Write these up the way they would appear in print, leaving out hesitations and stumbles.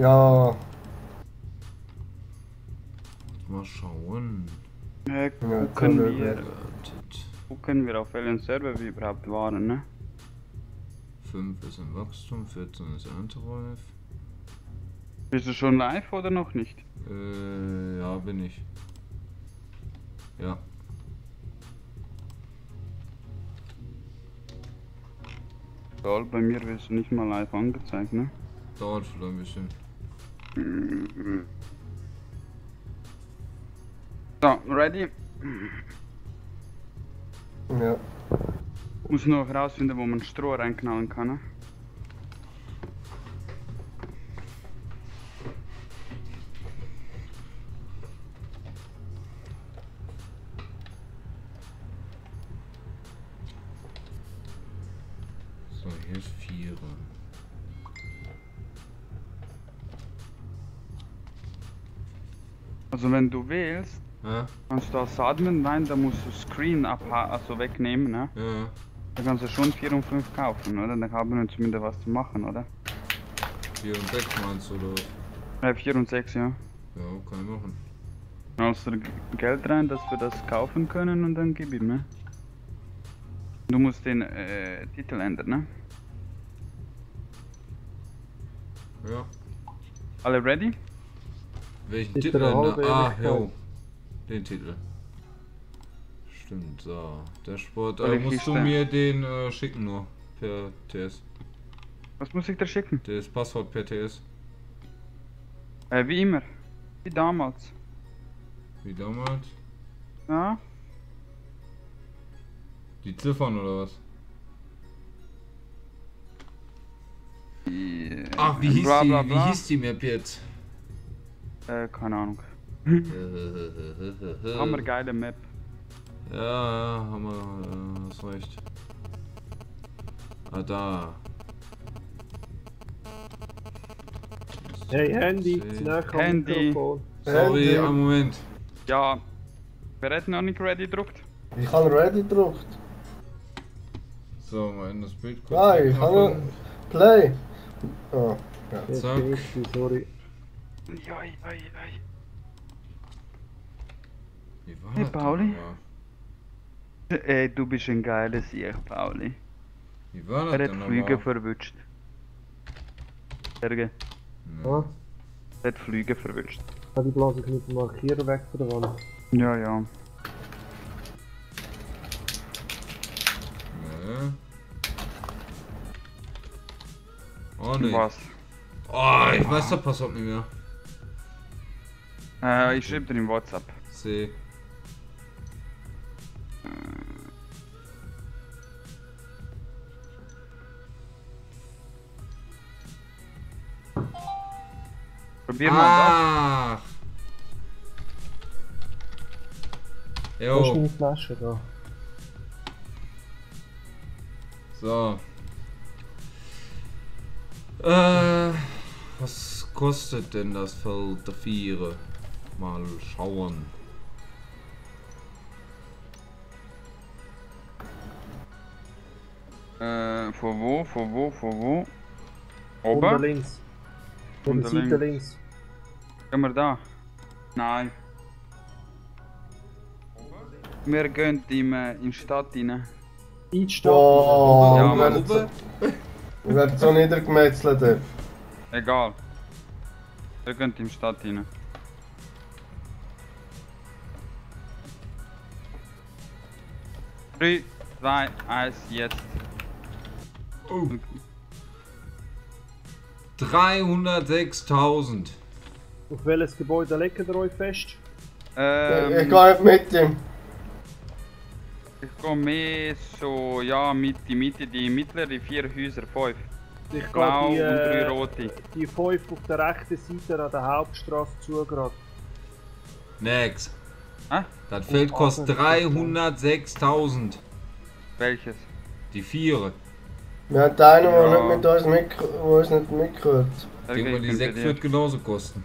Ja. Mal schauen. Gucken wir auf welchen Server wir überhaupt waren, ne? 5 ist im Wachstum, 14 ist erntereif. Bist du schon live oder noch nicht? Ja, bin ich. Ja. Lol, bei mir wirst du nicht mal live angezeigt, ne? Dauert vielleicht ein bisschen. So, ready? Ja. Muss noch herausfinden, wo man Stroh reinknallen kann, ne? Also wenn du willst, ja, kannst du als Admin rein, da musst du Screen also wegnehmen, ne? Ja. Da kannst du schon 4 und 5 kaufen, oder? Dann haben wir zumindest was zu machen, oder? 4 und 6 meinst du, oder? Ja, 4 und 6, ja. Ja, kann ich machen. Dann hast du Geld rein, dass wir das kaufen können und dann gib ihm, ne? Du musst den Titel ändern, ne? Ja. Alle ready? Welchen Titel ändern? Ah, jo. Den Titel. Stimmt, so. Der Sport. Musst du mir den schicken nur. Per TS. Was muss ich da schicken? Das Passwort per TS. Wie immer. Wie damals. Wie damals? Ja. Die Ziffern oder was? Yeah. Ach, wie hieß die Map jetzt? Keine Ahnung. Hammer geile Map. Ja, Hammer, hast recht. Ah, da. Hey, Handy, Handy. Sorry, einen Moment. Ja, wer hat noch nicht ready gedruckt? Ich habe ready gedruckt. So, mal in das Bild kurz. Nein, ich habe Play. Oh, ja. Zack. Sorry. Oi, oi, oi. Wie war hey, das Pauli? Ey, du bist ein geiles Ich, Pauli. Wie war das? Er hat Flüge verwünscht. Serge. Ja. Er hat Flüge verwünscht. Ja, die blasen mit dem Markierer weg von der Wand. Ja, ja. Nee. Oh nee. Was? Oh, ich weiß das Passwort nicht mehr. Ich schreibe dir in WhatsApp. Seh. Probier mal das. Jo. Da ist eine Flasche da. So. Was kostet denn das Feld der Viere? Mal schauen. Von wo? Oben? Unter links. Von der Seite links. Gehen wir da? Nein. Wir gehen in die Stadt rein. In die Stadt? Oh, ja, wir oben. Wir werden so niedergemetzelt. Egal. Ihr könnt in die Stadt rein. Drei, zwei, eins, jetzt. Oh. 306.000. Auf welches Gebäude legt ihr euch fest? Ich gehe mit dem. Ich komme mehr so, ja, mit die Mitte, die mittleren 4 Häuser, 5. Ich glaube, die 5 auf der rechten Seite an der Hauptstraße zu gerade. Next. Hä? Das Feld kostet 306.000. Welches? Die 4. Wir haben einen, der uns nicht mithört. Ich denke mal, die 6 wird genauso kosten.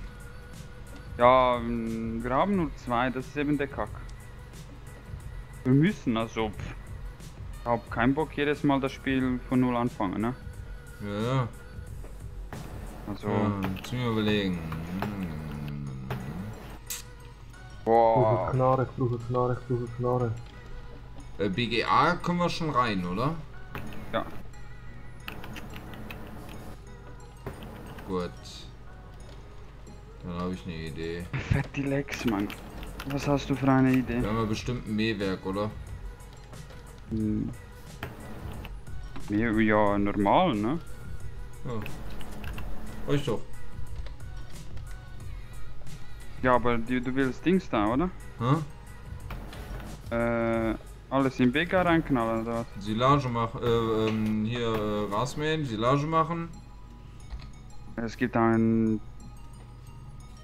Ja, wir haben nur 2, das ist eben der Kack. Wir müssen, also. Ich hab keinen Bock, jedes Mal das Spiel von 0 anfangen, ne? Ja, ja. Also. Muss ich mir überlegen. Boah. Knarre. BGA können wir schon rein, oder? Ja. Gut. Dann habe ich eine Idee. Fett die Lex, Mann. Was hast du für eine Idee? Wir haben ja bestimmt ein Mähwerk, oder? Hm. Ja, normal, ne? Ja. Euch doch. Ja, aber du willst Dings da, oder? Hä? Alles im BK reinknallen, oder was? Silage machen, Rasmähen, Silage machen. Es gibt ein...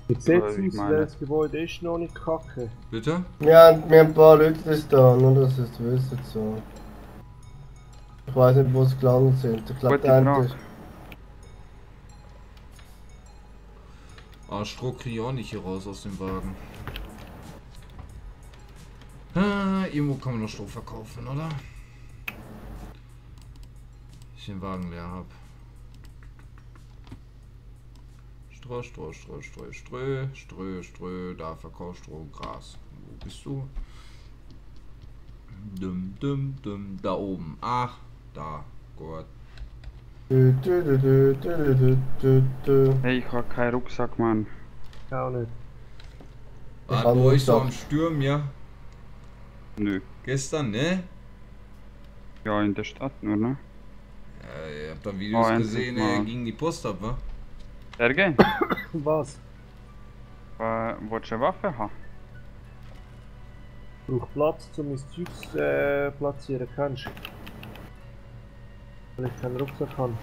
Das Gebäude ist noch nicht kacke. Bitte? Ja, wir haben ein paar Leute das da, nur dass ihr es wisst so. Ich weiß nicht, wo sie gelandet sind. Ich glaube, der ist... Ah, Stroh kriege ich auch nicht hier raus aus dem Wagen. Irgendwo kann man noch Stroh verkaufen, oder? Ich den Wagen leer habe. Stroh, da verkauf Stroh, Gras. Wo bist du? Da oben. Ach, da. Gott. Hey, ich hab keinen Rucksack, Mann. Ja, auch nicht. War bei euch so am Sturm, ja? Nö. Gestern, ne? Ja, in der Stadt nur, ne? Ja, ihr habt da Videos gesehen, ging die Post ab, wa? Sergej? Was? Wolltest du eine Waffe haben? Ich brauche Platz, um mein Zeug zu platzieren, kennst du? Weil ich keinen Rucksack habe.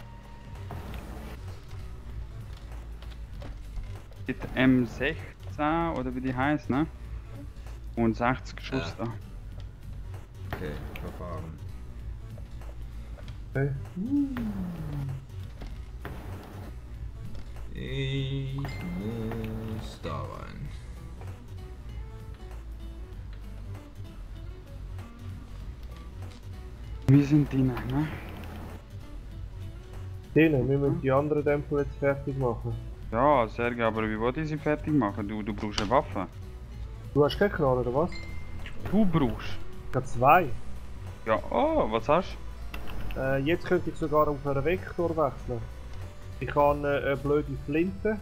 Mit M16 oder wie die heißt, ne? Und 60 Schuss da. Okay, verfahren. Okay. Ich muss da rein. Wie sind die noch, ne? Die noch, wir müssen die anderen Dämpfer jetzt fertig machen. Ja, Sergej, aber wie wollt ihr sie fertig machen? Du brauchst eine Waffe. Du hast keine Knarre, oder was? Du brauchst? Ich habe zwei. Ja, oh, was hast du? Jetzt könnte ich sogar auf einen Vektor wechseln. Ich habe eine blöde Flinte.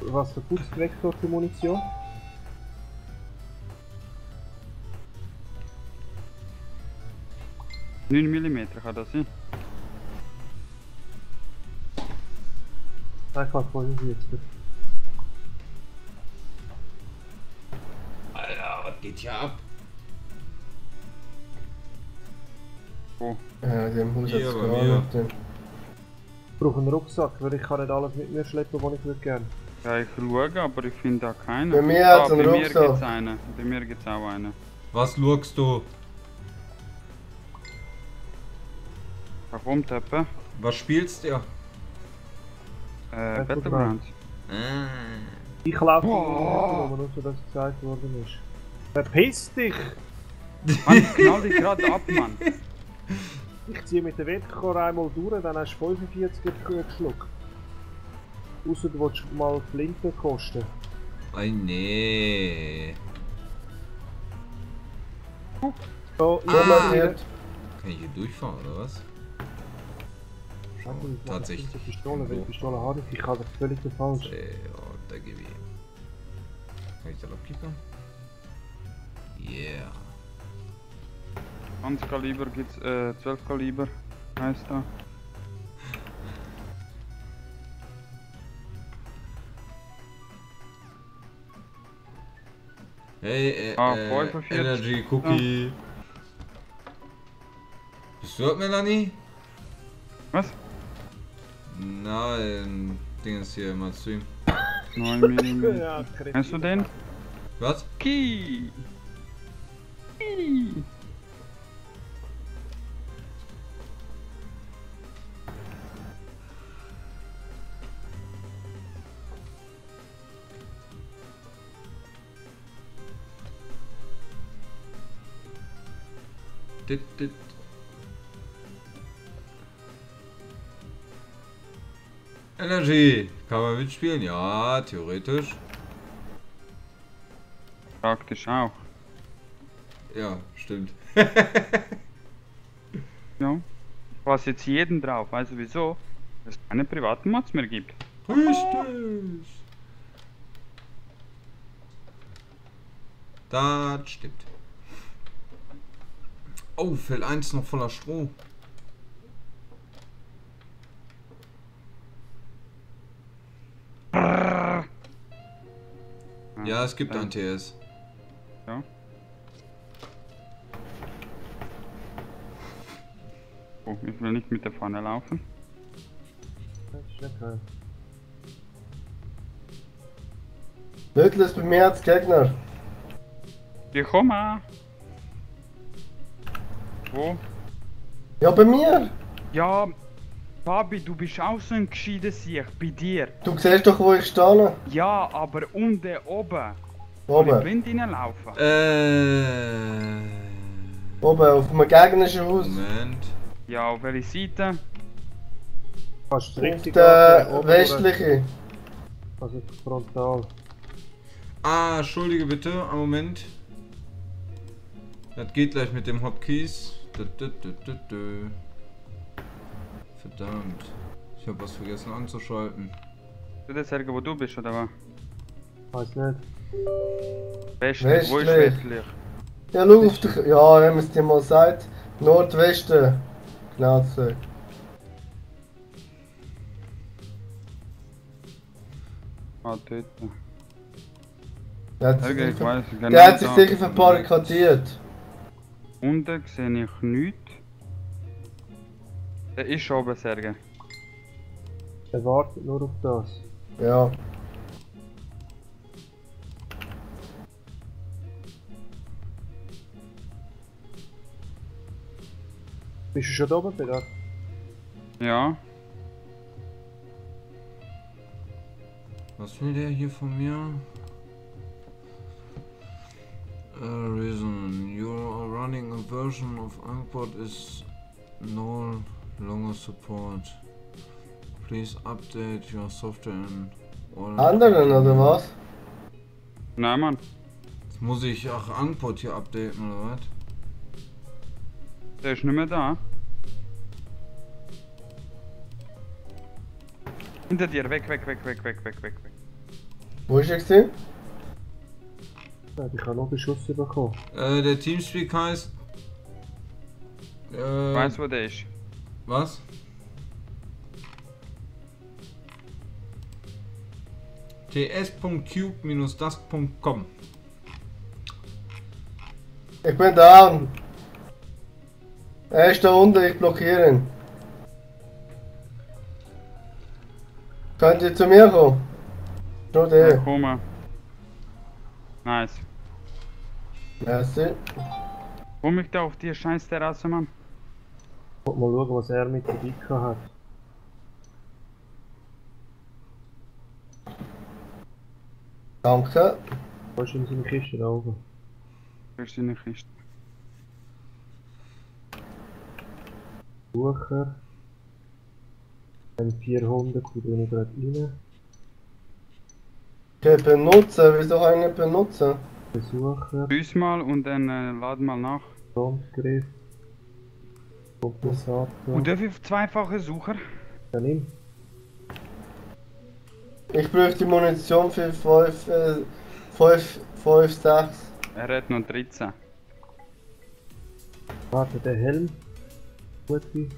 Was verputzt Vektor für Munition? Neun Millimeter kann das sein. Nein, ich war 45. Alter, was geht hier ab? Wo? Die haben 100 Gramm. Ich brauche einen Rucksack, weil ich kann nicht alles mit mir schleppen, was ich würde gerne. Ja, ich schaue, aber ich finde da keinen. Bei mir hat es einen Rucksack. Bei mir gibt's einen. Bei mir gibt's auch einen. Was schaust du? Warum, Teppe? Was spielst du? Battleground. Ich laufe nur, nur so, dass es gezeigt worden ist. Verpiss dich! Mann, ich knall dich gerade ab, Mann. Ich ziehe mit der Wettkor einmal durch, dann hast du 45 geschluckt. Außer du willst mal Flinte kosten. Ei, nee. So, kann ich hier durchfahren oder was? Oh, tatsächlich. Pistole habe ich kann das völlig falsch. Da gebe ich. Kann ich da noch piepen? Yeah. 20 Kaliber gibt's, 12 Kaliber heißt da. Hey, Energy Cookie. Ja. Bist du dort, Melanie? Was? Nein, Ding ist hier immer Stream. 9 mm. Ja, kennst du den? Was? Ki. Energy. Kann man mitspielen? Ja, theoretisch. Praktisch auch. Ja, stimmt. Ja. Ich passe jetzt jeden drauf. Weißt du wieso? Dass es keine privaten Mods mehr gibt. Richtig. Das stimmt. Oh, Feld 1 noch voller Stroh. Ja, es gibt ein TS. Ja. Oh, ich will nicht mit der Pfanne laufen. Wirklich bemerkt, Gegner. Wir kommen. Wo? Ja, bei mir. Ja, Fabi, du bist auch so ein gescheites Sieg, bei dir. Du siehst doch, wo ich stehe. Ja, aber unten oben. Oben? Soll ich blind reinlaufen? Oben, auf dem gegnerischen Haus. Moment. Ja, auf welche Seite? Fast richtig. Auf der westlichen. Also frontal. Ah, entschuldige bitte, einen Moment. Das geht gleich mit dem Hotkeys. Verdammt. Ich hab was vergessen anzuschalten. Du das Helge, wo du bist, oder was? Weiß nicht. Westlich, wo ist westlich? Ja, schau auf dich. Ja, wenn man es dir mal sagt. Nordwesten. Genau so. Ah, dort. Der hat sich sicher verbarrikadiert. Unten sehe ich nichts. Der ist oben, Serge. Der wartet nur auf das. Ja. Bist du schon da oben, Peter? Ja. Was will der hier von mir? Reason, you're running a version of Ankhbot is no longer support. Please update your software and all. Anderen oder was? Nein, Mann. Jetzt muss ich auch Ankhbot hier updaten oder was? Der ist nicht mehr da. Hinter dir, weg. Wo ist er gesehen? Ich habe noch Beschuss bekommen. Der Teamspeak heißt... Weißt du, wo der ist? Was? ts.cube-dust.com. Ich bin da. Er ist da unten, ich blockiere ihn. Könnt ihr zu mir kommen? Nur der. Ja, nice. Merci. Komm ich da auf die scheiß Terrasse, Mann? Ich wollte mal schauen, was er mit der Dicke hat. Danke. Wo ist in seine Kiste da oben? Wo ist seine Kiste? Bucher. M400, die tun wir gerade rein. Okay, benutzen, wieso kann ich nicht benutzen? Besuchen. Büß mal und dann laden mal nach. Sturmgriff. Und darf ich zweifache Sucher? Ja, nimm. Ich bräuchte Munition für 5, 6. Er hat noch 13. Warte, der Helm. Gute.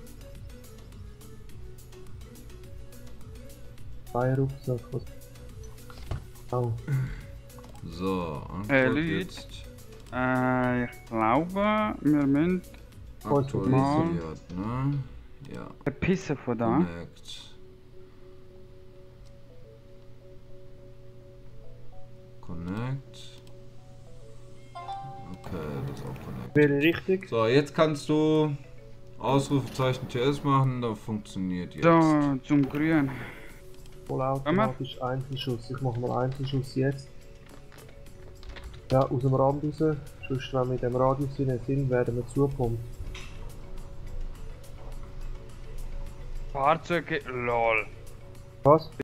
Zwei Rucksack. Oh. So, Leute, jetzt. Ich glaube, wir müssen aktualisiert, ne? Ja. Der Pisse von da. Connect. Okay, das ist auch connect. Wäre richtig. So, jetzt kannst du Ausrufezeichen TS machen, da funktioniert jetzt. So, zum Grünen. Vollautomatisch Einzelschuss. Ich mache mal Einzelschuss jetzt. Ja, aus dem Rand raus. Sonst, wenn wir mit dem Radius nicht sind, werden wir zugepumpt. Fahrzeuge. LOL. Was?